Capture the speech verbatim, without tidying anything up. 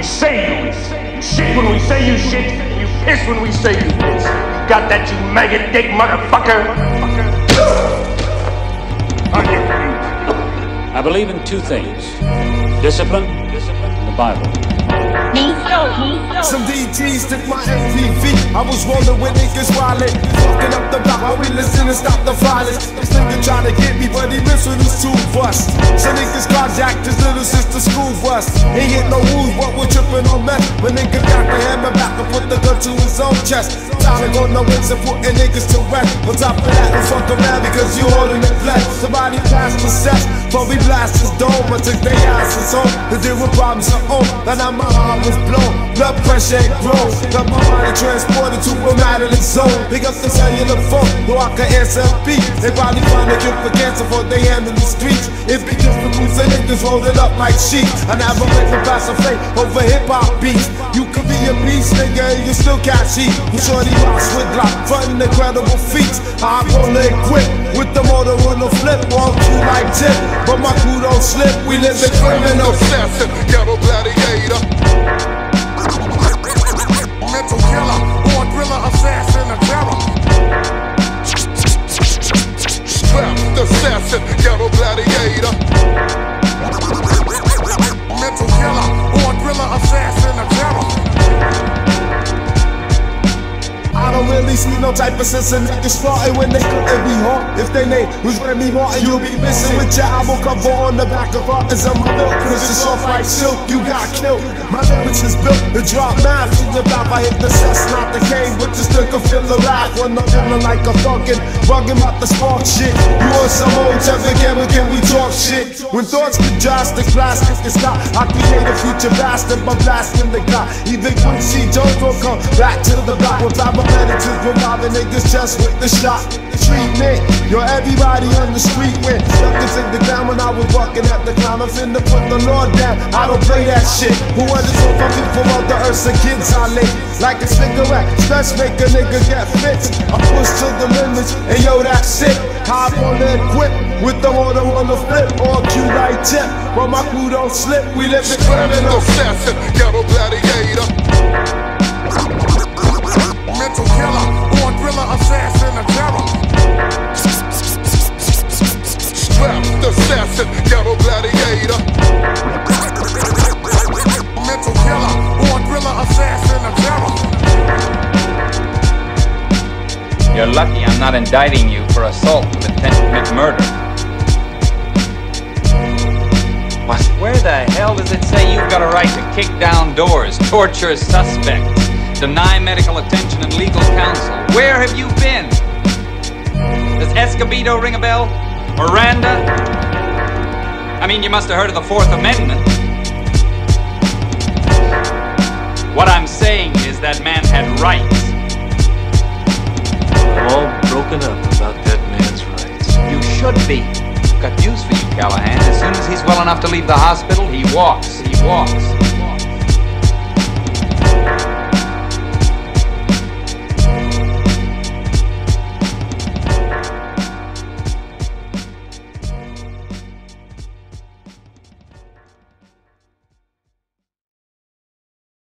we say you eat. You shit when we say you shit. You piss when we say you piss. Got that, you maggot dick motherfucker? I believe in two things. Discipline, discipline, and the Bible. Some D Gs took my M T V. I was rolling with niggas wildin', fucking up the block while we listen and stop the violence. This nigga trying to get me, but he missed with his two busts. Some niggas carjacked his little sister school bus. He hit no wounds, but we're tripping on meth. When nigga got the hammer back and put the gun to his own chest. Trying to go no wings and putting niggas to rest. On top of that, we fuck around because you holding it flat. Somebody passed the cess, but we blast his dome. I took their asses home, cause there were problems at home. And now my heart was blown, blood pressure ain't grown. Got my mind transported to a rattling zone. Pick up the cellular phone, though I can answer a beat. They probably find a cure for cancer for they hand in the streets. It's because the boots and niggas rolling up like sheep. I never make a pass of fate over hip-hop beats. You could be a beast, nigga, and you still can't cheat. You shorty rocks with Glock, frontin' incredible feats. I roll it quick, with the motor on the flip. Walk through like tip, but my crew don't slip. We live in criminal assassin, ghetto gladiator, mental killer, born thriller, assassin, a terror. Trapped assassin, ghetto gladiator, mental killer, born thriller, assassin, a terror. I don't really see no type of sense in niggas starting when they couldn't be hard. If they name was Remy Martin, you'll be missing with your album cover on the back of art is a milk. Cause it's off like silk, you got killed. My lyrics is built to drop math from the rap. I hit the cess, not the cane, but just took a feel the rap. When I'm feeling like a fucking bugging out the spark shit. You on some old Trevor Gamma, can we talk shit? When thoughts get drastic, plastic is not. I create a future bastard by blasting the guy. Even Quincy Jones will come back to the block. With paramedics reviving niggas just with the shot. Treatment, you're everybody on the street with. Suckers in the ground when I was walking at the clown. I'm finna put the Lord down, I don't play that shit. Who understood my people on the earth, some kids I live. Like a cigarette, stress make a nigga get fits. I push to the limits, and yo that's it. Hop on the equip, with the order on the flip. Or cue like tip, but my crew don't slip. We live in criminal assassin, ghetto gladiator, mental killer, born thriller, assassin, a terror. Trapped assassin, ghetto gladiator, mental killer, born thriller, assassin, a terror. You're lucky I'm not indicting you for assault with intent to commit murder. But where the hell does it say you've got a right to kick down doors, torture a suspect, deny medical attention and legal counsel? Where have you been? Does Escobedo ring a bell? Miranda? I mean, you must have heard of the Fourth Amendment. What I'm saying is that man had rights. We're all broken up about that man's rights. You should be. I've got news for you, Callahan. As soon as he's well enough to leave the hospital, he walks. He walks.